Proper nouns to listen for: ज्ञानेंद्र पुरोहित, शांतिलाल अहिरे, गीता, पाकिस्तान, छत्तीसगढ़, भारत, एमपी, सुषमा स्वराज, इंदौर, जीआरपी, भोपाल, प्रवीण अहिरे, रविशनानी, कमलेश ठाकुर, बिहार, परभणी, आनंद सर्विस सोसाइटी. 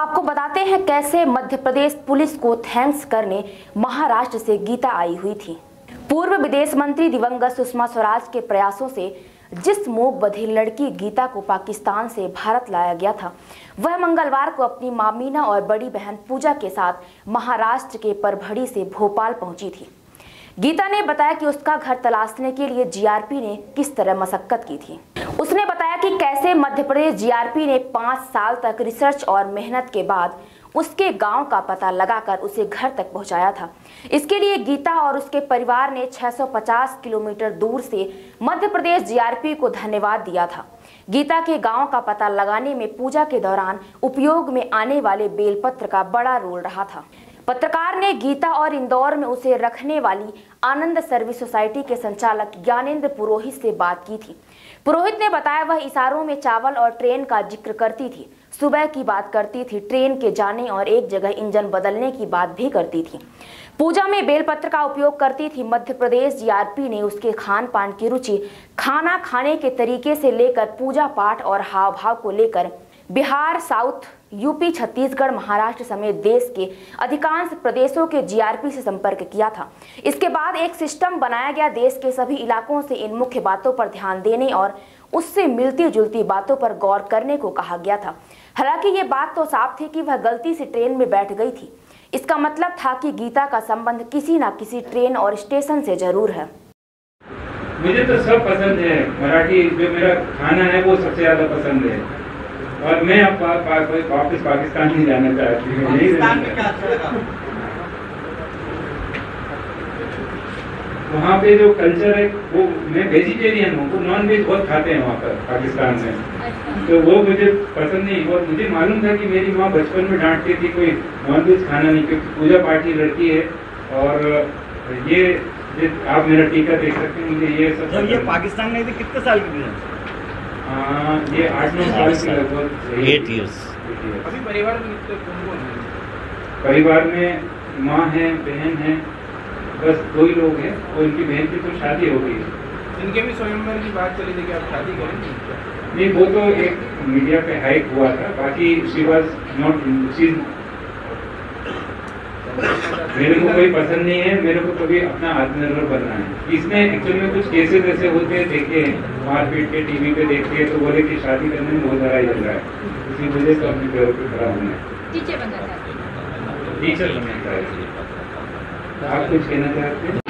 आपको बताते हैं कैसे मध्य प्रदेश पुलिस को थैंक्स करने महाराष्ट्र से गीता आई हुई थी। पूर्व विदेश मंत्री दिवंगत सुषमा स्वराज के प्रयासों से जिस मूक बधिर लड़की गीता को पाकिस्तान से भारत लाया गया था, वह मंगलवार को अपनी मां मीना और बड़ी बहन पूजा के साथ महाराष्ट्र के परभणी से भोपाल पहुंची थी। गीता ने बताया कि उसका घर तलाशने के लिए जीआरपी ने किस तरह मशक्कत की थी। उसने बताया कि कैसे मध्य प्रदेश जीआरपी ने 5 साल तक रिसर्च और मेहनत के बाद उसके गांव का पता लगाकर उसे घर तक पहुंचाया था। इसके लिए गीता और उसके परिवार ने 650 किलोमीटर दूर से मध्य प्रदेश जीआरपी को धन्यवाद दिया था। गीता के गांव का पता लगाने में पूजा के दौरान उपयोग में आने वाले बेलपत्र का बड़ा रोल रहा था। पत्रकार ने गीता और इंदौर में उसे रखने वाली आनंद सर्विस सोसाइटी के संचालक ज्ञानेंद्र पुरोहित से बात की थी। पुरोहित ने बताया वह इशारों में चावल और ट्रेन का जिक्र करती थी, सुबह की बात करती थी, ट्रेन के जाने और एक जगह इंजन बदलने की बात भी करती थी। पूजा में बेलपत्र का उपयोग करती थी। मध्य प्रदेश जीआरपी ने उसके खान पान की रुचि, खाना खाने के तरीके से लेकर पूजा पाठ और हाव भाव को लेकर बिहार, साउथ, यूपी, छत्तीसगढ़, महाराष्ट्र समेत देश के अधिकांश प्रदेशों के जीआरपी से संपर्क किया था। इसके बाद एक सिस्टम बनाया गया। देश के सभी इलाकों से इन मुख्य बातों पर ध्यान देने और उससे मिलती जुलती बातों पर गौर करने को कहा गया था। हालांकि ये बात तो साफ थी कि वह गलती से ट्रेन में बैठ गई थी। इसका मतलब था कि गीता का संबंध किसी न किसी ट्रेन और स्टेशन से जरूर है। मुझे तो सब पसंद है, मराठी जो मेरा खाना है वो सबसे ज्यादा पसंद है और मैं अब वापस पाकिस्तान ही जाना चाहती हूँ। वहाँ पे जो कल्चर है वो, मैं वेजिटेरियन हूँ, वो नॉन वेज बहुत खाते हैं वहाँ पर पाकिस्तान में, तो वो मुझे पसंद नहीं। और मुझे मालूम था कि मेरी माँ बचपन में डांटती थी कोई नॉन वेज खाना नहीं, क्योंकि पूजा पाठ की लड़की है। और ये आप मेरा टीका देख सकते हैं, मुझे ये सब। जब ये पाकिस्तान में कितने साल की ये 8-9 साल की लगभग, 8 इयर्स। अभी परिवार में माँ है, बहन है, बस 2 ही लोग हैं और इनकी बहन की तो शादी हो गई है। इनके भी स्वयंवर की बात चली थी कि आप शादी करेंगे? नहीं, वो तो एक मीडिया पे हाइक हुआ था, बाकी शी वाज नॉट, मेरे को कोई पसंद नहीं है। मेरे को कभी अपना आत्मनिर्भर बनना है। इसमें एक्चुअली में कुछ केसेस ऐसे होते हैं, देखे मारपीट के टीवी पे देखते हैं, तो बोले कि शादी करने में बहुत लड़ाई झगड़ा है, इसी वजह से अपने पैरों पे खड़ा होना है। टीचर बनना चाहते हैं। आप कुछ कहना चाहते हैं?